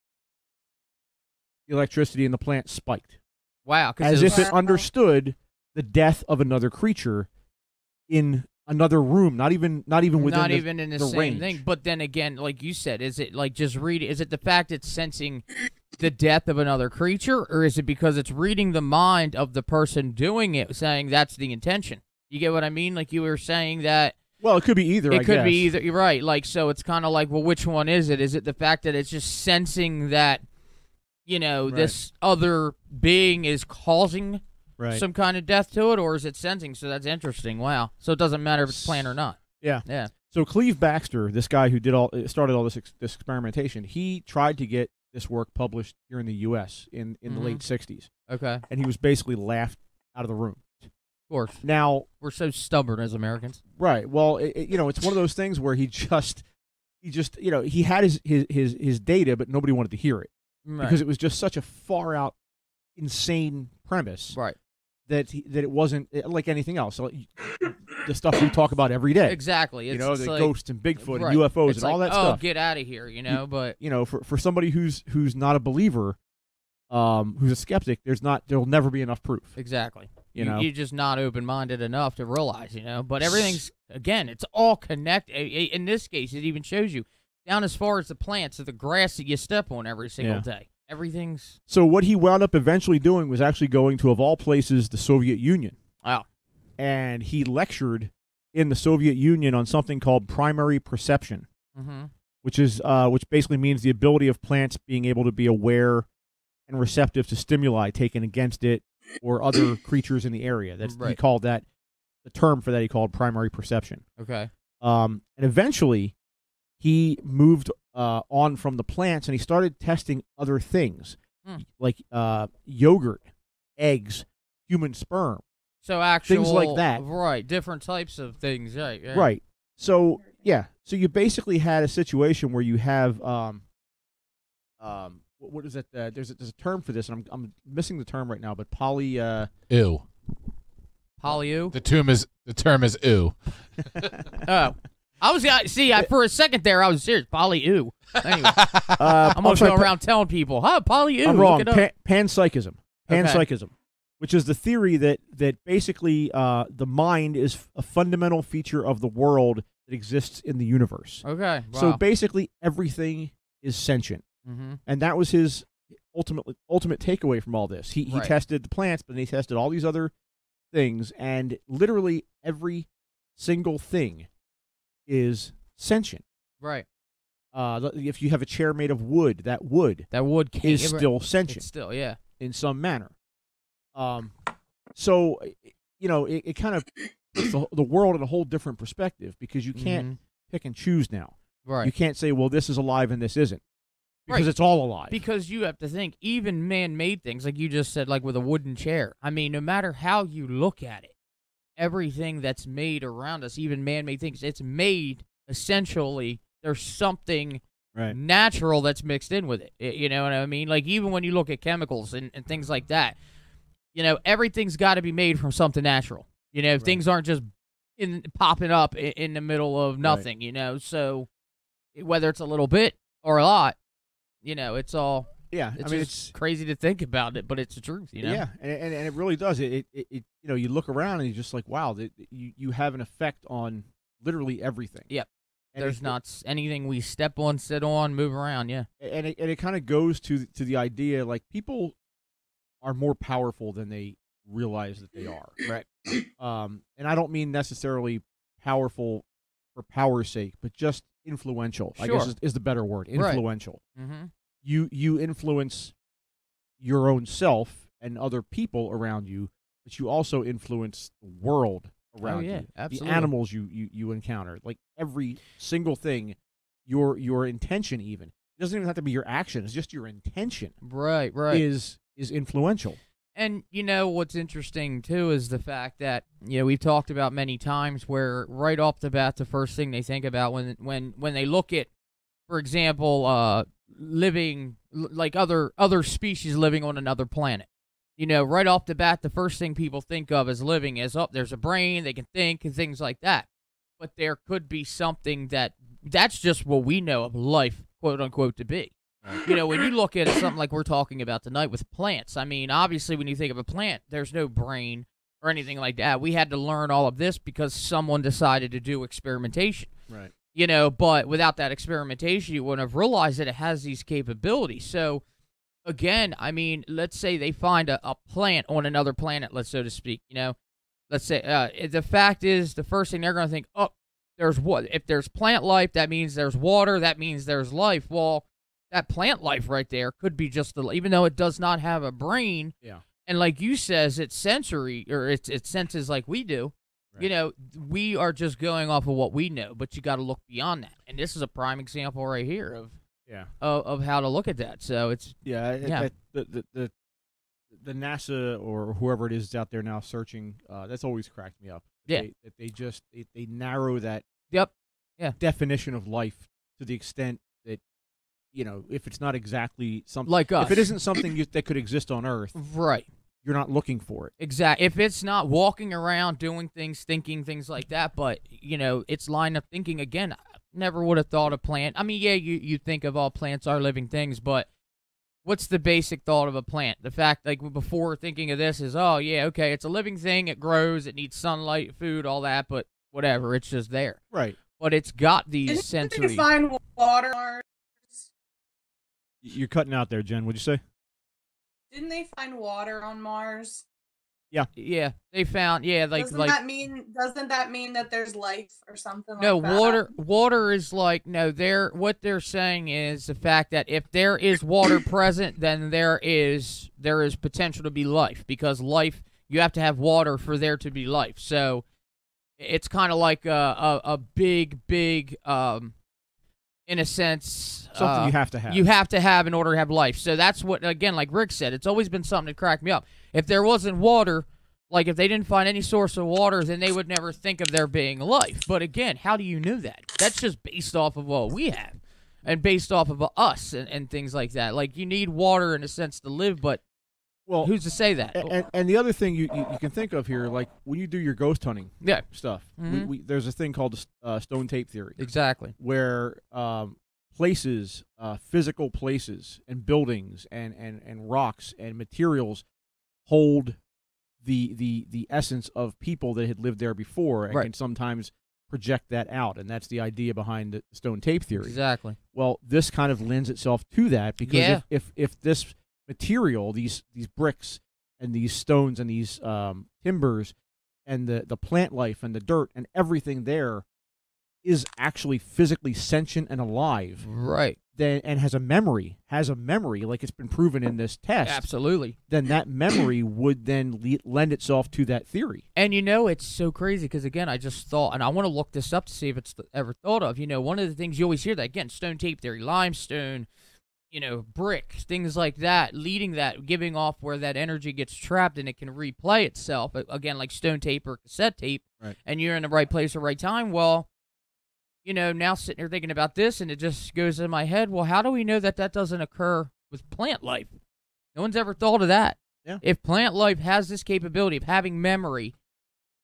the electricity in the plant spiked. Wow. As if it understood the death of another creature in another room, not even not even within not the, even in the, the same range. Thing. But then again, like you said, is it like just read? Is it the fact it's sensing the death of another creature, or is it because it's reading the mind of the person doing it, saying that's the intention? You get what I mean? Like you were saying that. Well, it could be either. It I could guess. be either. You're right. Like so, it's kind of like, well, which one is it? Is it the fact that it's just sensing that, you know, right. this other being is causing Right. some kind of death to it, or is it sensing? So that's interesting. Wow. So it doesn't matter if it's planned or not. Yeah. Yeah. So Cleve Baxter, this guy who did all started all this ex this experimentation, he tried to get this work published here in the U S in in mm-hmm. the late sixties. Okay. And he was basically laughed out of the room. Of course. Now we're so stubborn as Americans. Right. Well, it, it, you know, it's one of those things where he just he just you know he had his his his, his data, but nobody wanted to hear it right. because it was just such a far out, insane premise. Right. That he, that it wasn't like anything else. So, the stuff we talk about every day. Exactly. It's, you know, the like, ghosts and Bigfoot right. and U F Os it's and like, all that oh, stuff. Oh, get out of here, you know. You, but you know, for for somebody who's who's not a believer, um, who's a skeptic, there's not there'll never be enough proof. Exactly. You, you know, you're just not open minded enough to realize, you know. But everything's again, it's all connected. In this case, it even shows you down as far as the plants, the grass that you step on every single yeah. day. Everything's... So what he wound up eventually doing was actually going to, of all places, the Soviet Union. Wow. And he lectured in the Soviet Union on something called primary perception, mm-hmm. which is uh, which basically means the ability of plants being able to be aware and receptive to stimuli taken against it or other creatures in the area. That's right. He called that, the term for that he called primary perception. Okay. Um, and eventually... He moved uh, on from the plants, and he started testing other things, mm. like uh, yogurt, eggs, human sperm. So actual, things like that. Right, different types of things. Right, yeah. right. So, yeah. So you basically had a situation where you have, um, um, what is it? Uh, there's, a, there's a term for this, and I'm, I'm missing the term right now, but poly... Uh, ew. Poly-ew? The term is, the term is ew. Oh. I was see I, for a second there I was serious. Poly-oo. Anyway, uh, I'm gonna go around telling people, huh? Poly-oo. I'm wrong. Pan panpsychism. Panpsychism, okay. Which is the theory that that basically uh, the mind is a fundamental feature of the world that exists in the universe. Okay. Wow. So basically everything is sentient, mm-hmm. and that was his ultimate ultimate takeaway from all this. He he right. tested the plants, but then he tested all these other things, and literally every single thing is sentient. Right. Uh, if you have a chair made of wood, that wood that wood can't, is still sentient. It's still, yeah. In some manner. Um, so, you know, it, it kind of puts the, the world in a whole different perspective because you can't mm-hmm. pick and choose now. Right. You can't say, well, this is alive and this isn't. Because right. it's all alive. Because you have to think, even man-made things, like you just said, like with a wooden chair. I mean, no matter how you look at it, everything that's made around us, even man-made things, it's made, essentially, there's something right. natural that's mixed in with it. You know what I mean? Like, even when you look at chemicals and, and things like that, you know, everything's got to be made from something natural. You know, right. things aren't just in, popping up in, in the middle of nothing, right. you know? So, whether it's a little bit or a lot, you know, it's all... Yeah, it's I mean, it's crazy to think about it, but it's the truth, you know. Yeah, and and, and it really does. It, it it you know, you look around and you're just like, wow, that you you have an effect on literally everything. Yep. And there's not anything we step on, sit on, move around. Yeah. And it, and it kind of goes to to the idea like people are more powerful than they realize that they are, right? Um, and I don't mean necessarily powerful for power's sake, but just influential. Sure. I guess is, is the better word, influential. Right. Mm-hmm. You you influence your own self and other people around you, but you also influence the world around oh, yeah, you. Absolutely. The animals you, you you encounter, like every single thing, your your intention even it doesn't even have to be your action. It's just your intention. Right, right. Is is influential. And you know what's interesting too is the fact that you know we've talked about many times where right off the bat the first thing they think about when when when they look at, for example, uh. living like other other species living on another planet, you know, right off the bat the first thing people think of as living is, oh, there's a brain, they can think and things like that, but there could be something that that's just what we know of life, quote unquote, to be. You know, when you look at something like we're talking about tonight with plants, I mean, obviously when you think of a plant, there's no brain or anything like that. We had to learn all of this because someone decided to do experimentation. Right. You know, but without that experimentation, you wouldn't have realized that it has these capabilities. So, again, I mean, let's say they find a, a plant on another planet, let's so to speak, you know. Let's say, uh, the fact is, the first thing they're going to think, oh, there's what? If there's plant life, that means there's water, that means there's life. Well, that plant life right there could be just the, even though it does not have a brain, yeah. And like you says, it's sensory, or it's, it senses like we do, right. You know, we are just going off of what we know, but you got to look beyond that. And this is a prime example right here of yeah of, of how to look at that. So it's yeah, yeah. It, it, the, the the the NASA or whoever it is out there now searching, uh, that's always cracked me up. That yeah, they, that they just they, they narrow that yep yeah definition of life to the extent. You know, if it's not exactly something like us, if it isn't something you, that could exist on Earth, right? You're not looking for it. Exactly. If it's not walking around, doing things, thinking things like that, but you know, it's line up thinking again. I never would have thought a plant. I mean, yeah, you you think of all plants are living things, but what's the basic thought of a plant? The fact, like before thinking of this, is oh yeah, okay, it's a living thing. It grows. It needs sunlight, food, all that. But whatever, it's just there. Right. But it's got these Isn't sensory. You find water. You're cutting out there, Jen. What'd you say? Didn't they find water on Mars? Yeah, yeah, they found. Yeah, like doesn't like, that mean? Doesn't that mean that there's life or something? No, like that? water. Water is like no. They're what they're saying is the fact that if there is water present, then there is there is potential to be life because life you have to have water for there to be life. So it's kind of like a, a a big big um. in a sense, something uh, you have to have. You have to have in order to have life. So that's what, again, like Rick said, it's always been something that cracked me up. If there wasn't water, like if they didn't find any source of water, then they would never think of there being life. But again, how do you know that? That's just based off of what we have and based off of us and, and things like that. Like you need water in a sense to live, but well, who's to say that? And, and the other thing you, you, you can think of here, like when you do your ghost hunting yeah. stuff, mm-hmm. we, we, there's a thing called uh, stone tape theory. Exactly. Where um, places, uh, physical places and buildings and, and, and rocks and materials hold the, the, the essence of people that had lived there before and right. can sometimes project that out. And that's the idea behind the stone tape theory. Exactly. Well, this kind of lends itself to that because yeah. if, if, if this... material, these these bricks and these stones and these um, timbers and the, the plant life and the dirt and everything there is actually physically sentient and alive. Right. Then and has a memory, has a memory, like it's been proven in this test. Absolutely. Then that memory would then le lend itself to that theory. And you know, it's so crazy because, again, I just thought, and I want to look this up to see if it's ever thought of, you know, one of the things you always hear that, again, stone tape theory, limestone, you know, bricks, things like that, leading that, giving off where that energy gets trapped and it can replay itself, again, like stone tape or cassette tape, right. And you're in the right place at the right time. Well, you know, now sitting here thinking about this and it just goes in my head, well, how do we know that that doesn't occur with plant life? No one's ever thought of that. Yeah. If plant life has this capability of having memory,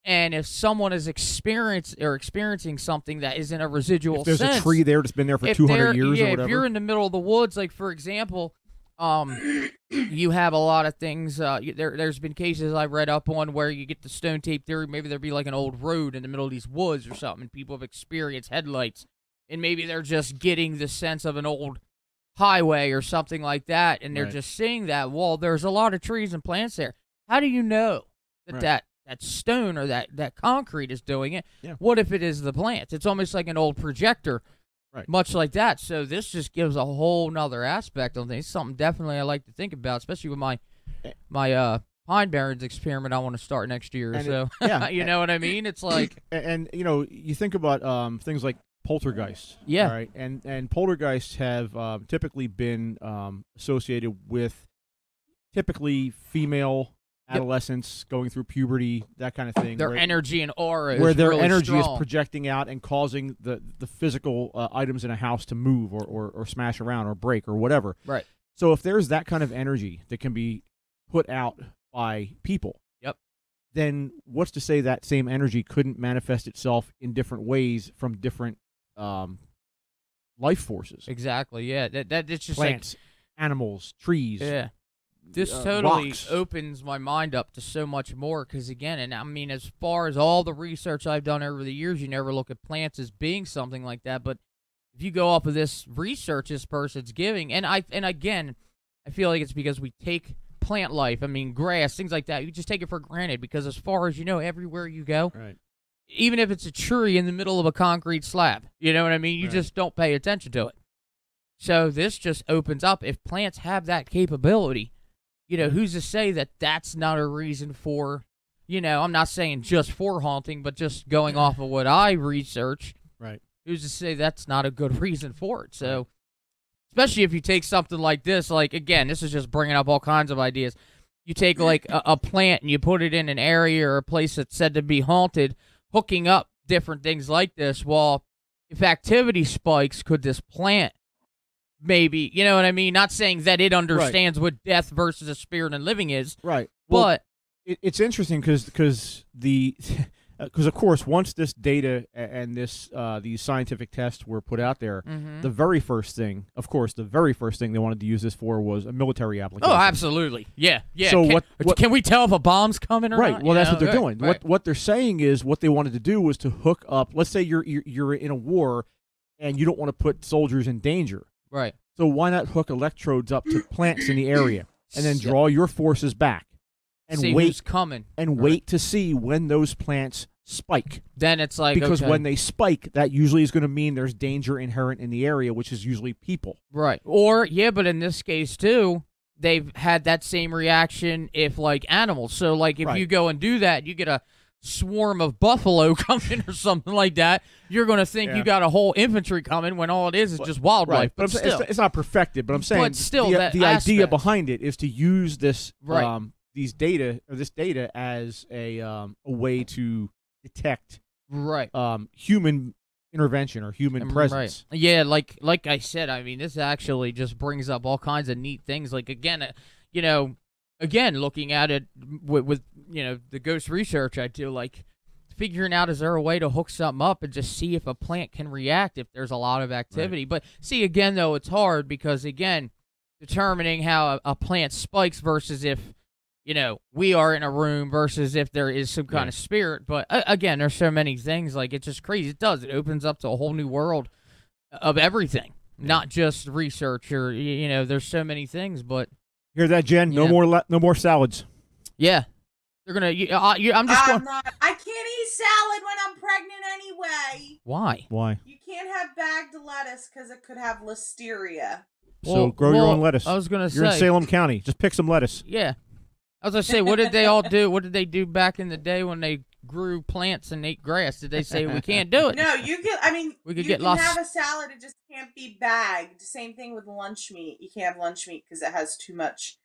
and if someone is experienced or experiencing something that is in a residual if there's sense, a tree there that's been there for two hundred years yeah, or whatever. If you're in the middle of the woods, like for example, um, you have a lot of things. Uh, there, there's been cases I've read up on where you get the stone tape theory. Maybe there'd be like an old road in the middle of these woods or something, and people have experienced headlights, and maybe they're just getting the sense of an old highway or something like that, and they're right. just seeing that. Well, there's a lot of trees and plants there. How do you know that right. that? that stone or that, that concrete is doing it. Yeah. What if it is the plants? It's almost like an old projector, right. much like that. So this just gives a whole nother aspect on things. Something definitely I like to think about, especially with my my uh, Pine Barrens experiment I want to start next year. Or so it, yeah. You know what I mean? It's like... And, and you know, you think about um, things like poltergeists. Yeah. Right? And, and poltergeists have uh, typically been um, associated with typically female... adolescence, yep. going through puberty, that kind of thing. Their right? energy and aura is Where their really energy strong. is projecting out and causing the, the physical uh, items in a house to move or, or, or smash around or break or whatever. Right. So if there's that kind of energy that can be put out by people, yep. then what's to say that same energy couldn't manifest itself in different ways from different um, life forces. Exactly. Yeah. That that it's just plants, like, animals, trees. Yeah. This uh, totally rocks. Opens my mind up to so much more because, again, and I mean, as far as all the research I've done over the years, you never look at plants as being something like that. But if you go off of this research this person's giving, and I and again, I feel like it's because we take plant life, I mean, grass, things like that, you just take it for granted because, as far as you know, everywhere you go, right. even if it's a tree in the middle of a concrete slab, you know what I mean? You right. just don't pay attention to it. So this just opens up. If plants have that capability, you know, who's to say that that's not a reason for, you know, I'm not saying just for haunting, but just going off of what I research. Right. Who's to say that's not a good reason for it? So, especially if you take something like this, like, again, this is just bringing up all kinds of ideas. You take, like, a, a plant and you put it in an area or a place that's said to be haunted, hooking up different things like this. Well, if activity spikes, could this plant? Maybe, you know what I mean? Not saying that it understands right. what death versus a spirit and living is. Right. Well, but it, it's interesting because because the because of course once this data and this uh, these scientific tests were put out there, mm-hmm. the very first thing, of course, the very first thing they wanted to use this for was a military application. Oh, absolutely. Yeah. Yeah. So can, what, what can we tell if a bomb's coming or right. not? Well, that's know? What they're right. doing. Right. What what they're saying is what they wanted to do was to hook up. Let's say you're you're, you're in a war, and you don't want to put soldiers in danger. Right. So why not hook electrodes up to plants in the area and then draw your forces back and see wait who's coming and right. wait to see when those plants spike. Then it's like because okay. when they spike, that usually is going to mean there's danger inherent in the area, which is usually people. Right. Or yeah, but in this case too, they've had that same reaction if like animals. So like if right. you go and do that, you get a swarm of buffalo coming or something like that, you're going to think yeah. you got a whole infantry coming when all it is is but, just wildlife. Right. But, but still. It's, it's not perfected, but I'm saying but still the, the idea behind it is to use this right. um, these data or this data as a, um, a way to detect right. um, human intervention or human right. presence. Yeah, like like I said, I mean, this actually just brings up all kinds of neat things. Like, again, uh, you know, Again, looking at it with, with, you know, the ghost research I do, like, figuring out is there a way to hook something up and just see if a plant can react if there's a lot of activity. Right. But, see, again, though, it's hard because, again, determining how a, a plant spikes versus if, you know, we are in a room versus if there is some kind right. of spirit. But, uh, again, there's so many things. Like, it's just crazy. It does. It opens up to a whole new world of everything, yeah. not just research or, you know, there's so many things, but... Hear that, Jen? No yeah. more, no more salads. Yeah, they're gonna. You, uh, you, I'm just. I'm going... not, I can't eat salad when I'm pregnant anyway. Why? Why? You can't have bagged lettuce because it could have listeria. So well, grow well, your own lettuce. I was gonna You're say. You're in Salem County. Just pick some lettuce. Yeah. I was gonna say, what did they all do? What did they do back in the day when they grew plants and ate grass? Did they say we can't do it? No, you can. I mean, we could you get can lost. Have a salad. It just can't be bagged. Same thing with lunch meat. You can't have lunch meat because it has too much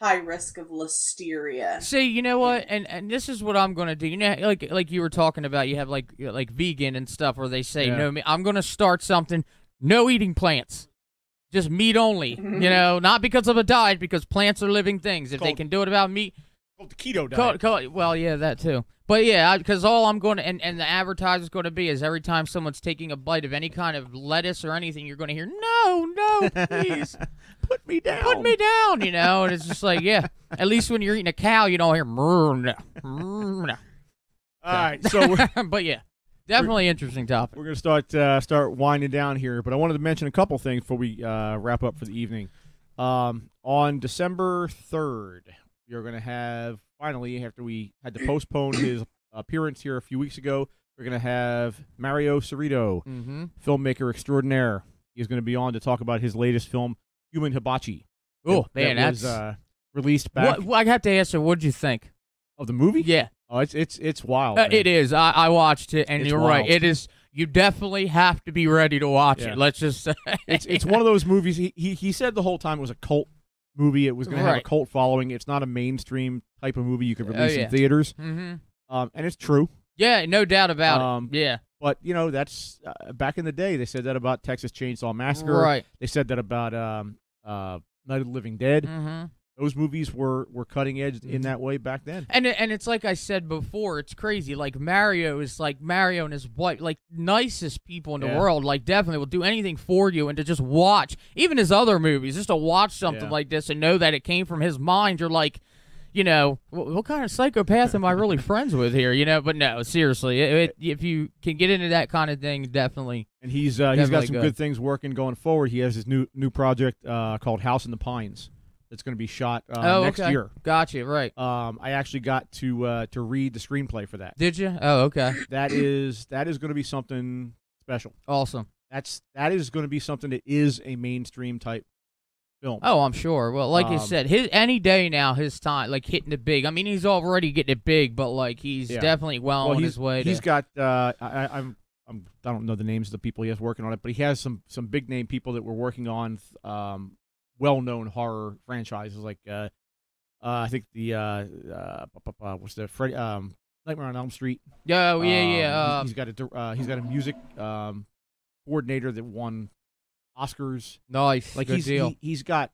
high risk of listeria. See, you know what? And and this is what I'm gonna do. You know, like like you were talking about, you have like like vegan and stuff where they say yeah. no meat. I'm gonna start something. No eating plants. Just meat only, you know, not because of a diet, because plants are living things. If called, they can do it about meat. Called the keto diet. Called, called, well, yeah, that too. But yeah, because all I'm going to, and, and the advertiser's going to be is every time someone's taking a bite of any kind of lettuce or anything, you're going to hear, no, no, please. Put me down. Put me down, you know. And it's just like, yeah, at least when you're eating a cow, you don't hear, mmm, mmm. All right, so we're, but yeah. Definitely we're, interesting topic. We're going to start uh, start winding down here, but I wanted to mention a couple things before we uh, wrap up for the evening. Um, on December third, you're going to have, finally, after we had to postpone his appearance here a few weeks ago, we're going to have Mario Cerrito, mm-hmm. filmmaker extraordinaire. He's going to be on to talk about his latest film, Human Hibachi. Oh, that, man, that was, that's... Uh, released back... What, well, I have to ask you, what did you think? Of the movie? Yeah. Oh, it's it's it's wild. Uh, it is. I, I watched it, and it's you're wild. Right. It is. You definitely have to be ready to watch yeah. it. Let's just say it's it's one of those movies. He he, he said the whole time it was a cult movie. It was going right. to have a cult following. It's not a mainstream type of movie you could release oh, yeah. in theaters. Mm-hmm. Um, and it's true. Yeah, no doubt about um, it. Yeah. But you know, that's uh, back in the day they said that about Texas Chainsaw Massacre. Right. They said that about um uh Night of the Living Dead. Mm-hmm. those movies were, were cutting edge in that way back then. And and it's like I said before, it's crazy. Like Mario is like Mario and his wife, like nicest people in yeah. the world. Like definitely will do anything for you, and to just watch even his other movies, just to watch something yeah. like this and know that it came from his mind. You're like, you know, what, what kind of psychopath am I really friends with here? You know, but no, seriously, it, it, if you can get into that kind of thing, definitely. And he's uh, he's got some good. good things working going forward. He has his new new project uh, called House in the Pines. It's going to be shot uh, oh, next okay. year. Gotcha, right. Um, I actually got to uh, to read the screenplay for that. Did you? Oh, okay. That is that is going to be something special. Awesome. That's that is going to be something that is a mainstream type film. Oh, I'm sure. Well, like um, you said, his any day now, his time, like hitting it big. I mean, he's already getting it big, but like he's yeah. definitely well, well on his way. He's to... got. Uh, I, I'm. I'm. I don't know the names of the people he has working on it, but he has some some big name people that were working on. Um, well-known horror franchises like uh, uh, I think the uh, uh, what's the Freddy, um, Nightmare on Elm Street. Yeah, oh, yeah, um, yeah. Uh, he's got a uh, he's got a music um, coordinator that won Oscars. Nice, like good he's, deal. He, he's got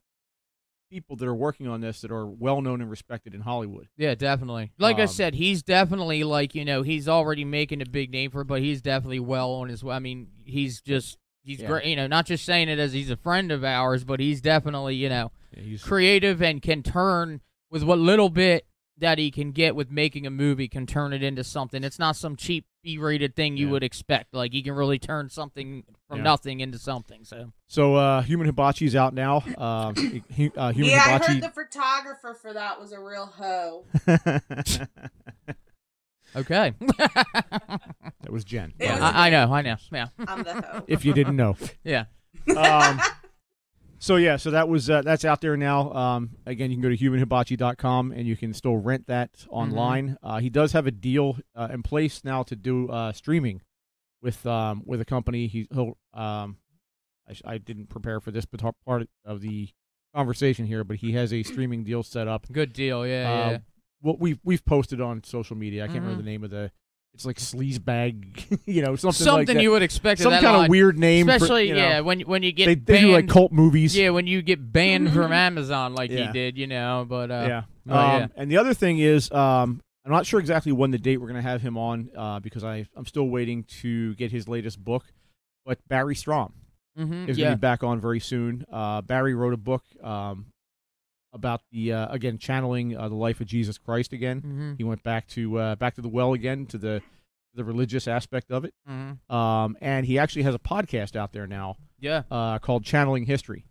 people that are working on this that are well-known and respected in Hollywood. Yeah, definitely. Like um, I said, he's definitely like you know he's already making a big name for it, but he's definitely well on his way. I mean, he's just. He's yeah. great, you know, not just saying it as he's a friend of ours, but he's definitely, you know, yeah, he's creative and can turn with what little bit that he can get with making a movie, can turn it into something. It's not some cheap B-rated thing you yeah. would expect. Like, he can really turn something from yeah. nothing into something. So, so uh, Human Hibachi is out now. Uh, he, uh, Human yeah, Hibachi... I heard the photographer for that was a real hoe. Okay. That was Jen. Was I, I know, I know. Yeah. I'm the hoe. If you didn't know. Yeah. Um, so, yeah, so that was uh, that's out there now. Um, again, you can go to human hibachi dot com, and you can still rent that online. Mm-hmm. Uh, he does have a deal uh, in place now to do uh, streaming with um, with a company. He, he'll, um, I, I didn't prepare for this part of the conversation here, but he has a streaming deal set up. Good deal, yeah, uh, yeah. Well, we've, we've posted on social media. I can't mm-hmm. remember the name of the... It's like Sleazebag, you know, something, something like that. You would expect. Some that kind line. Of weird name. Especially, for, you know, yeah, when, when you get they, they banned. They do, like, cult movies. Yeah, when you get banned mm-hmm. from Amazon like yeah. he did, you know, but... Uh, yeah. Oh, um, yeah. And the other thing is, um, I'm not sure exactly when the date we're going to have him on uh, because I, I'm still waiting to get his latest book, but Barry Strom mm-hmm. is yeah. going to be back on very soon. Uh, Barry wrote a book... Um, about the uh, again channeling uh, the life of Jesus Christ again. Mm-hmm. He went back to uh, back to the well again to the the religious aspect of it. Mm-hmm. Um, and he actually has a podcast out there now. Yeah, uh, called Channeling History,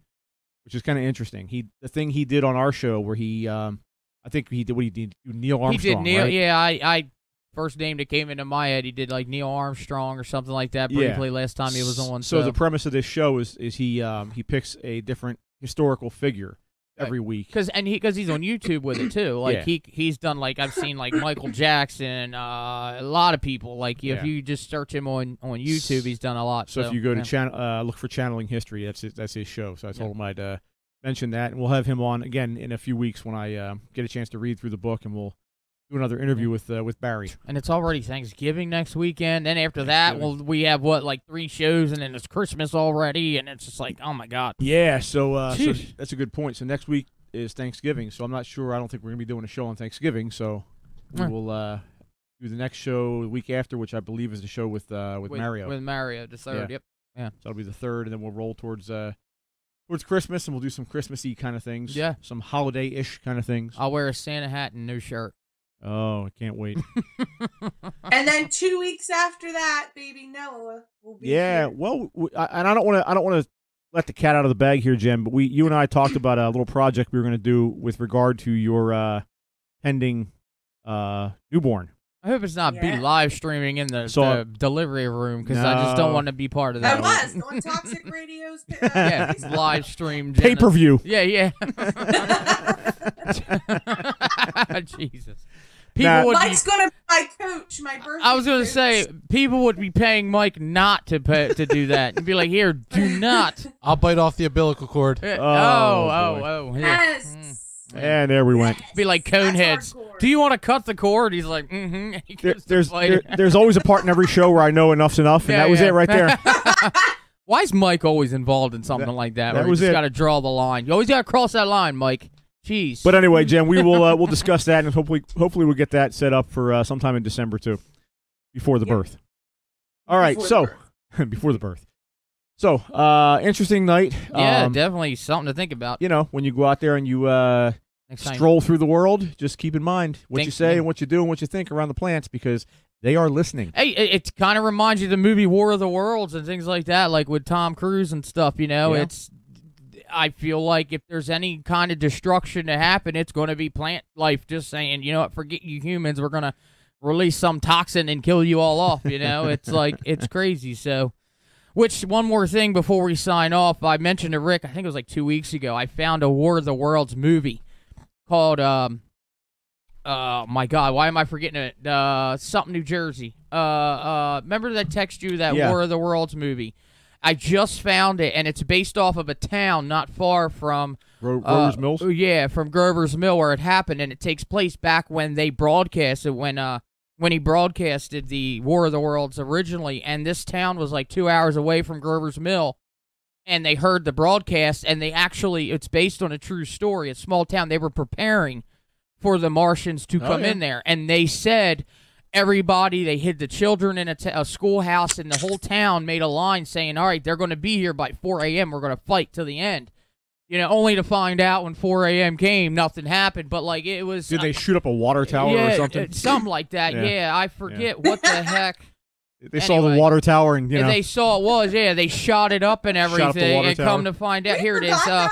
which is kind of interesting. He the thing he did on our show where he um, I think he did what he did Neil Armstrong. He did Neil. Right? Yeah, I I first name that came into my head. He did like Neil Armstrong or something like that briefly yeah. last time he was on. So, so the premise of this show is is he um, he picks a different historical figure. Every week, because and he because he's on YouTube with it too. Like yeah. he he's done like I've seen like Michael Jackson, uh, a lot of people. Like if yeah. you just search him on on YouTube, he's done a lot. So, so if you go yeah. to channel, uh, look for Channeling History. That's his, that's his show. So I told yeah. him I'd uh, mention that, and we'll have him on again in a few weeks when I uh, get a chance to read through the book, and we'll do another interview with uh, with Barry. And it's already Thanksgiving next weekend. Then after that, well, we have what like three shows, and then it's Christmas already, and it's just like, oh my god. Yeah, so, uh, so that's a good point. So next week is Thanksgiving, so I'm not sure. I don't think we're gonna be doing a show on Thanksgiving. So we huh. will uh, do the next show the week after, which I believe is the show with uh, with, with Mario. With Mario, the third. Yeah. Yep. Yeah. So that'll be the third, and then we'll roll towards. Uh, It's Christmas, and we'll do some Christmassy kind of things. Yeah. Some holiday-ish kind of things. I'll wear a Santa hat and no shirt. Oh, I can't wait. And then two weeks after that, baby Noah will be Yeah, here. Well, and I don't want to I don't want to let the cat out of the bag here, Jim, but we you and I talked about a little project we were going to do with regard to your uh, pending uh, newborn. I hope it's not yeah. be live streaming in the, so, the delivery room because no. I just don't want to be part of that. I was on Toxic Radio's uh, yeah, live stream. Pay per view. Yeah, yeah. Jesus. People nah. would Mike's be, gonna be my coach. My birthday. I was gonna coach. say people would be paying Mike not to pay, to do that and be like, here, do not. I'll bite off the umbilical cord. Oh, oh, oh, oh. Yes. Mm. And there we went. Be like Coneheads. Do you want to cut the cord? He's like, mm-hmm. He there, there's there, there's always a part in every show where I know enough's enough, and yeah, that was yeah. it right there. Why is Mike always involved in something that, like that? That where was you just got to draw the line. You always got to cross that line, Mike. Jeez. But anyway, Jim, we will uh, we'll discuss that, and hopefully, hopefully, we'll get that set up for uh, sometime in December too, before the yep. birth. All right, before so the before the birth. So, uh, interesting night. Yeah, um, definitely something to think about. You know, when you go out there and you uh, stroll through the world, just keep in mind what think, you say yeah. and what you do and what you think around the plants, because they are listening. Hey, it, it kind of reminds you of the movie War of the Worlds and things like that, like with Tom Cruise and stuff, you know. Yeah. It's. I feel like if there's any kind of destruction to happen, it's going to be plant life just saying, you know what, forget you humans, we're going to release some toxin and kill you all off, you know. It's like, it's crazy, so... Which, one more thing before we sign off, I mentioned to Rick, I think it was like two weeks ago, I found a War of the Worlds movie called, um, uh, my God, why am I forgetting it? Uh, something New Jersey. Uh, uh, remember that text you, that yeah. War of the Worlds movie? I just found it, and it's based off of a town not far from... Gro Grover's uh, Mills? Yeah, from Grover's Mill where it happened, and it takes place back when they broadcasted, when, uh, when he broadcasted the War of the Worlds originally, and this town was like two hours away from Grover's Mill, and they heard the broadcast, and they actually, it's based on a true story, a small town, they were preparing for the Martians to come oh, yeah. in there, and they said everybody, they hid the children in a, t a schoolhouse, and the whole town made a line saying, all right, they're going to be here by four A M, we're going to fight to the end. You know, only to find out when four A M came, nothing happened. But, like, it was... Did they uh, shoot up a water tower yeah, or something? Something like that, yeah. yeah I forget yeah. what the heck. They anyway, saw the water tower and, you know... They saw it was, yeah. They shot it up and everything. Up and tower. Come to find out... Here it is. Uh,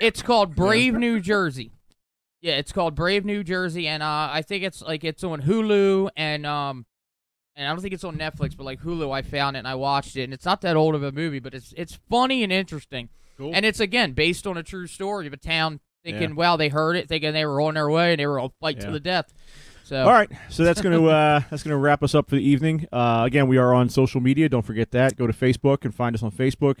it's called Brave New Jersey. Yeah, it's called Brave New Jersey. And uh, I think it's, like, it's on Hulu and... um. And I don't think it's on Netflix, but, like, Hulu, I found it and I watched it. And it's not that old of a movie, but it's it's funny and interesting. Cool. And it's, again, based on a true story of a town thinking, yeah. wow, they heard it, thinking they were on their way, and they were all fight yeah. to the death. So. All right, so that's going to uh, that's going to wrap us up for the evening. Uh, again, we are on social media. Don't forget that. Go to Facebook and find us on Facebook,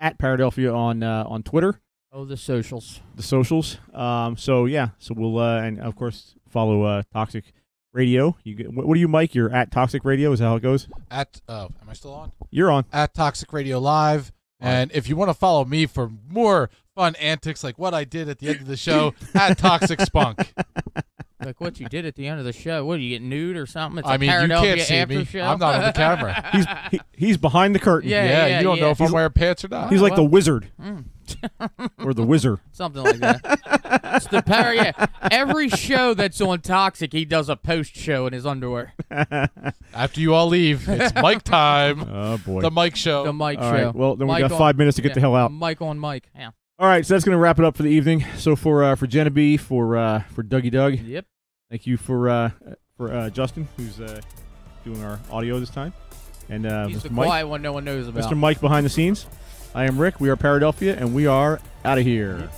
at Paradelphia on uh, on Twitter. Oh, the socials. The socials. Um, so, yeah, so we'll, uh, and, of course, follow uh, Toxic Radio. You get, what, what are you, Mike? You're at Toxic Radio. Is that how it goes? At, uh, am I still on? You're on. At Toxic Radio Live. And if you want to follow me for more fun antics like what I did at the end of the show, at Toxic Spunk. Like what you did at the end of the show. What, do you get nude or something? It's I mean, you can't see me. Show. I'm not on the camera. he's, he, he's behind the curtain. Yeah, yeah, yeah you don't yeah. know if he's, I'm wearing pants or not. He's like well, the wizard. Mm. Or the wizard. Something like that. It's the power, yeah. Every show that's on Toxic, he does a post show in his underwear. After you all leave, it's Mike time. Oh, boy. The Mike show. The Mike all show. Right. Well, then Mike we got on, five minutes to get yeah, the hell out. Mike on Mike. Yeah. All right, so that's going to wrap it up for the evening. So for uh, for Jenna B, for uh, for Dougie Doug. Yep. Thank you for uh, for uh, Justin, who's uh, doing our audio this time, and uh, he's Mister the Mike, quiet one no one knows about. Mister Mike behind the scenes. I am Rick. We are Paradelphia, and we are out of here.